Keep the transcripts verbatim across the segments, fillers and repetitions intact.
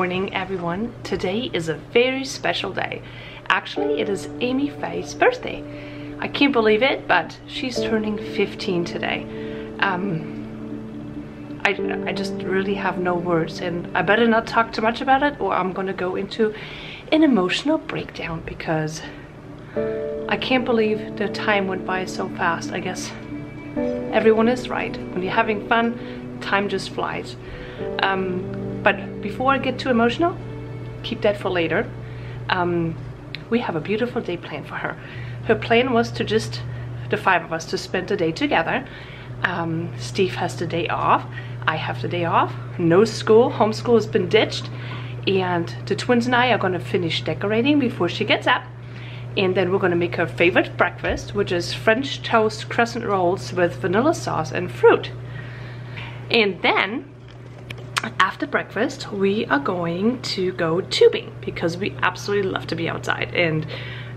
morning, everyone. Today is a very special day. Actually, it is Amy Faye's birthday. I can't believe it, but she's turning fifteen today. Um, I, I just really have no words, and I better not talk too much about it or I'm gonna go into an emotional breakdown because I can't believe the time went by so fast. I guess everyone is right. When you're having fun, time just flies. Um, but before I get too emotional, keep that for later. Um, we have a beautiful day planned for her. Her plan was to just, the five of us, to spend the day together. Um, Steve has the day off. I have the day off. No school. Homeschool has been ditched. And the twins and I are going to finish decorating before she gets up. And then we're going to make her favorite breakfast, which is French toast crescent rolls with vanilla sauce and fruit. And then, after breakfast, we are going to go tubing because we absolutely love to be outside. And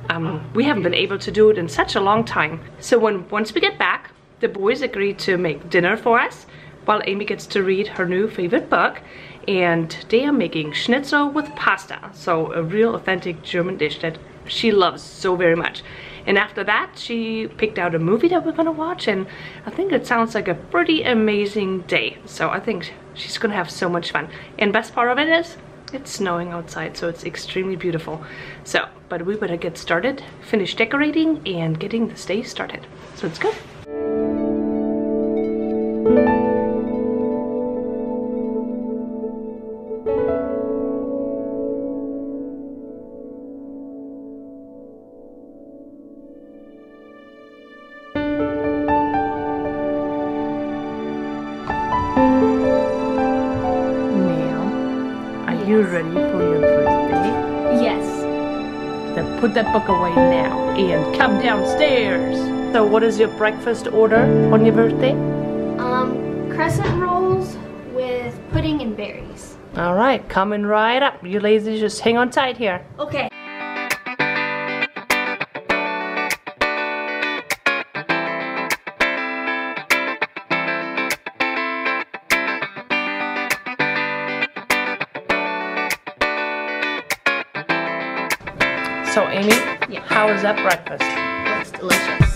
um, we haven't been able to do it in such a long time. So when once we get back, the boys agreed to make dinner for us while Amy gets to read her new favorite book. And they are making schnitzel with pasta. So a real authentic German dish that she loves so very much. And after that, she picked out a movie that we're gonna watch, and I think it sounds like a pretty amazing day. So I think she's gonna have so much fun. And best part of it is, it's snowing outside, so it's extremely beautiful. So, but we better get started, finish decorating, and getting this day started. So let's go. Put that book away now and come downstairs. So what is your breakfast order on your birthday? Um, crescent rolls with pudding and berries. All right, coming right up. You lazy, just hang on tight here. Okay. So Amy, yeah. How is that breakfast? That's delicious.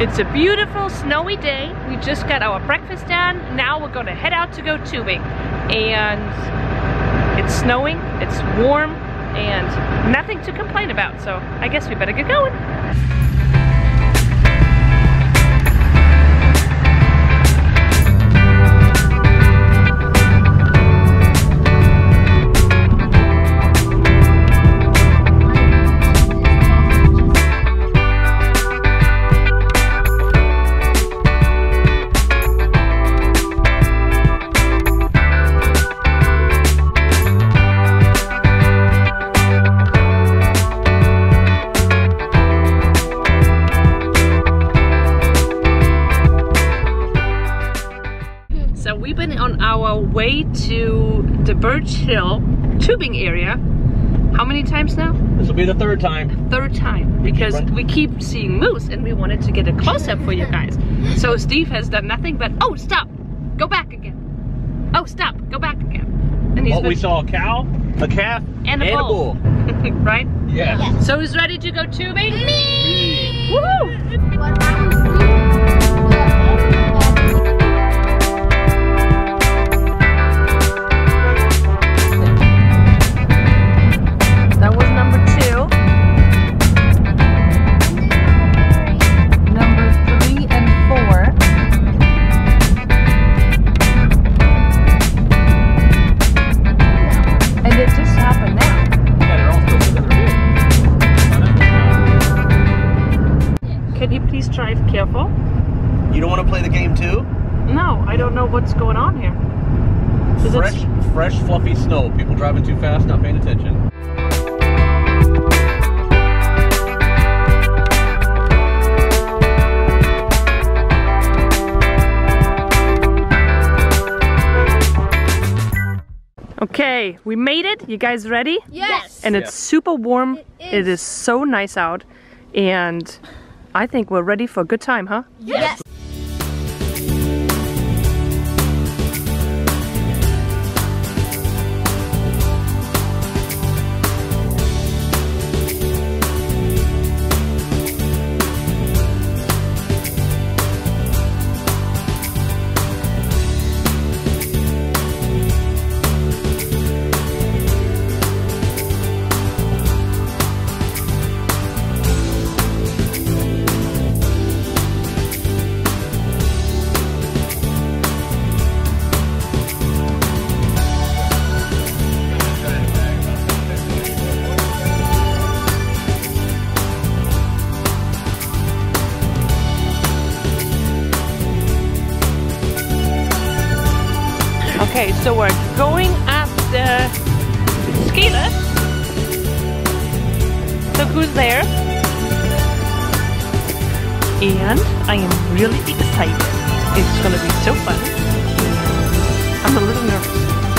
It's a beautiful snowy day. We just got our breakfast done. Now we're gonna head out to go tubing. And it's snowing, it's warm, and nothing to complain about, so I guess we better get going. Way to the Birch Hill tubing area. How many times now? This will be the third time. Third time, because we keep seeing moose and we wanted to get a close-up for you guys. So Steve has done nothing but, oh, stop, go back again. Oh, stop, go back again. And he's well, been... we saw a cow, a calf, and a and bull. A bull. Right? Yeah. Yeah. So he's ready to go tubing? Me! Woohoo! What's going on here? Is fresh, it... fresh, fluffy snow. People driving too fast, not paying attention. Okay, day. We made it. You guys ready? Yes. And it's yeah. super warm. It is. It is so nice out. And I think we're ready for a good time, huh? Yes. yes. Okay, so we're going up the ski lift. Look who's there. And I am really excited. It's gonna be so fun. I'm a little nervous.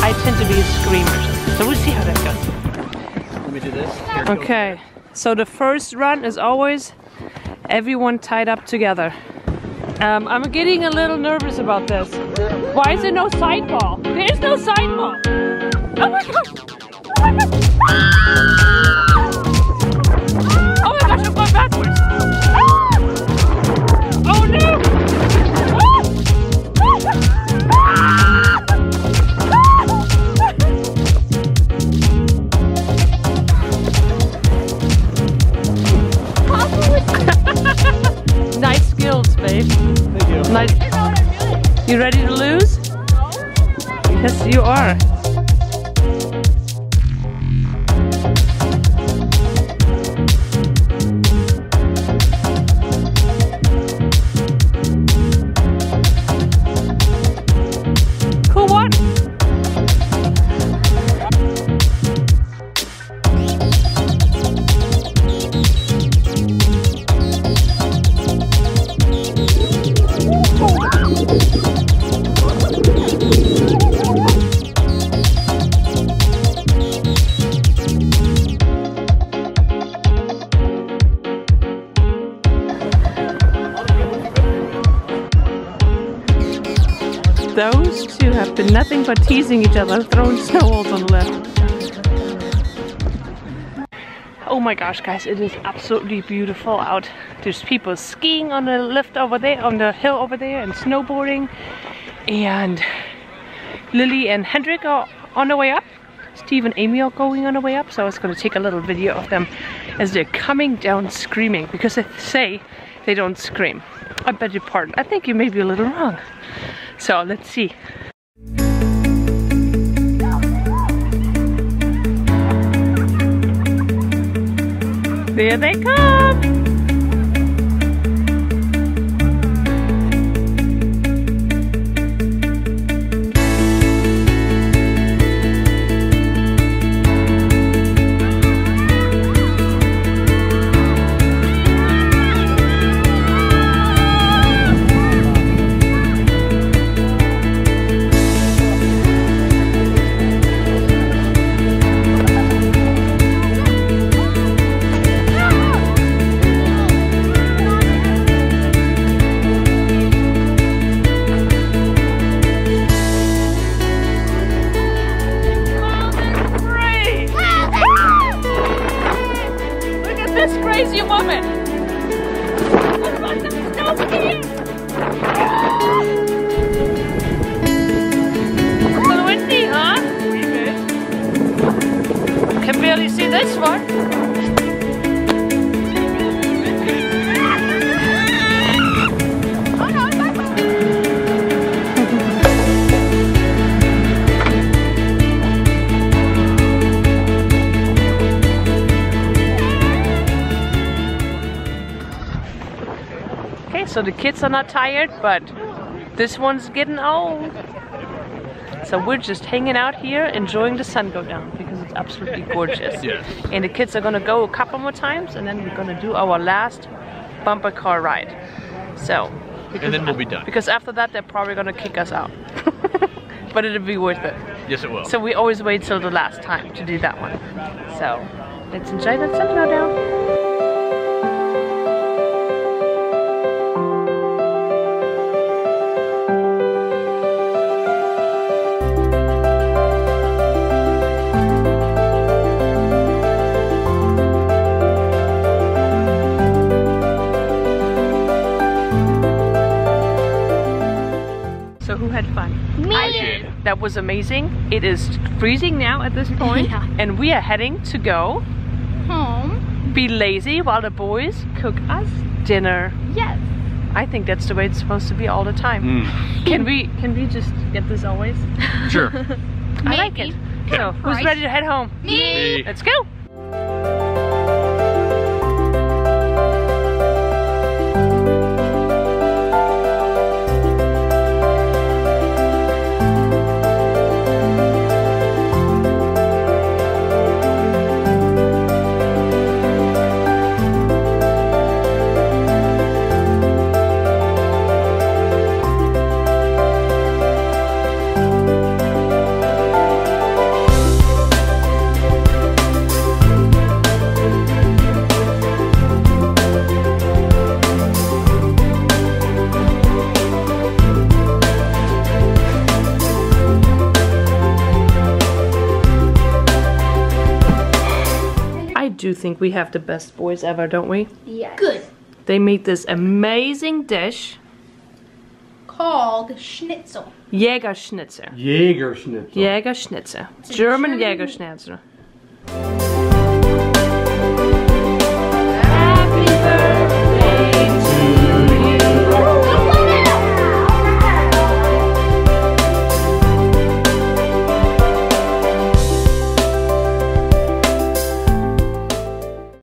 I tend to be a screamer, so we'll see how that goes. Let me do this. Here okay, so the first run is always everyone tied up together. Um, I'm getting a little nervous about this. Why is there no sidewall? There is no sidewall! Oh my gosh! Oh my gosh! Ah! Oh my gosh, I'm going backwards! Ah! Oh no! Ah! Ah! Ah! Nice skills, babe. Thank you. Nice. You ready to lose? Yes, you are. Those two have been nothing but teasing each other, throwing snowballs on the left. Oh my gosh, guys, it is absolutely beautiful out. There's people skiing on the lift over there, on the hill over there, and snowboarding. And Lily and Hendrik are on the way up. Steve and Amy are going on the way up, so I was going to take a little video of them as they're coming down screaming, because they say they don't scream. I beg your pardon. I think you may be a little wrong. So let's see. There they come! So the kids are not tired, but this one's getting old. So we're just hanging out here, enjoying the sun go down, because it's absolutely gorgeous. Yes. And the kids are gonna go a couple more times, and then we're gonna do our last bumper car ride. So. Because, and then we'll be done. Because after that, they're probably gonna kick us out. But it'll be worth it. Yes, it will. So we always wait till the last time to do that one. So let's enjoy that sun now. That was amazing. It is freezing now at this point, yeah. And we are heading to go home, be lazy while the boys cook us dinner. Yes. I think that's the way it's supposed to be all the time. Mm. Can we can we just get this always? Sure. I like it. Okay. So, who's ready to head home? Me. Me. Let's go. I think we have the best boys ever, don't we? Yeah. Good. They made this amazing dish called Schnitzel. Jägerschnitzel. Jägerschnitzel. Jägerschnitzel. German, German Jägerschnitzel.